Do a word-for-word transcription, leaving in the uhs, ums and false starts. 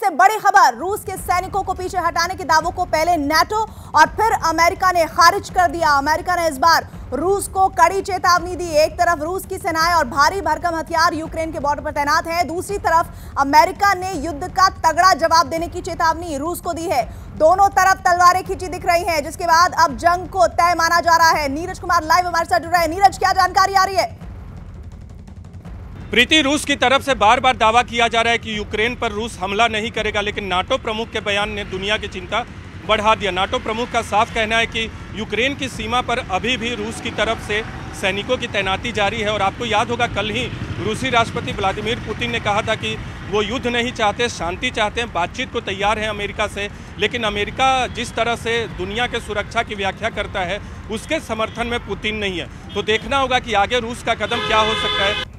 से बड़ी खबर, रूस के सैनिकों को पीछे हटाने के दावों को पहले नाटो और फिर अमेरिका ने खारिज कर दिया। अमेरिका ने इस बार रूस को कड़ी चेतावनी दी। एक तरफ रूस की सेनाएं और भारी भरकम हथियार यूक्रेन के बॉर्डर पर तैनात हैं, दूसरी तरफ अमेरिका ने युद्ध का तगड़ा जवाब देने की चेतावनी रूस को दी है। दोनों तरफ तलवारें खींची दिख रही हैं, जिसके बाद अब जंग को तय माना जा रहा है। नीरज कुमार लाइव हमारे साथ जुड़ रहे हैं। नीरज, क्या जानकारी आ रही है? प्रीति, रूस की तरफ से बार बार दावा किया जा रहा है कि यूक्रेन पर रूस हमला नहीं करेगा, लेकिन नाटो प्रमुख के बयान ने दुनिया की चिंता बढ़ा दिया। नाटो प्रमुख का साफ कहना है कि यूक्रेन की सीमा पर अभी भी रूस की तरफ से सैनिकों की तैनाती जारी है। और आपको याद होगा, कल ही रूसी राष्ट्रपति व्लादिमीर पुतिन ने कहा था कि वो युद्ध नहीं चाहते, शांति चाहते हैं, बातचीत को तैयार हैं अमेरिका से। लेकिन अमेरिका जिस तरह से दुनिया के सुरक्षा की व्याख्या करता है, उसके समर्थन में पुतिन नहीं है। तो देखना होगा कि आगे रूस का कदम क्या हो सकता है।